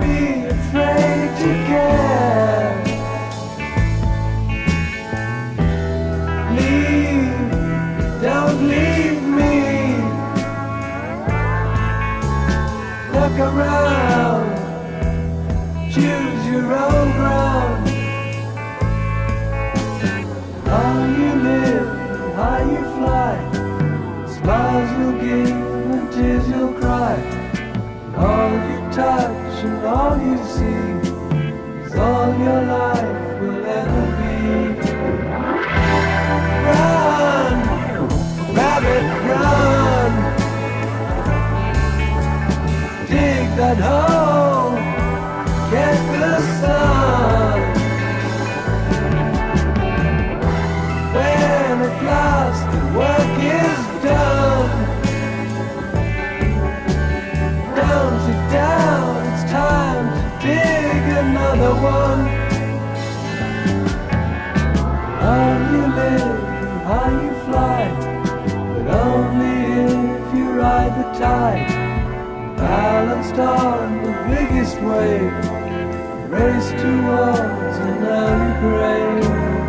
be afraid to care. Leave, don't leave me. Look around, choose your own ground. How you live, how you fly, smiles you'll give and tears you'll cry. All you touch and all you see is all your life will ever be. Run, rabbit, run. Dig that hole, get the sun. When at last the work is done, down, sit down, it's time to dig another one. How you live, how you fly, but only if you ride the tide. Balanced on the biggest wave, race towards an early grave.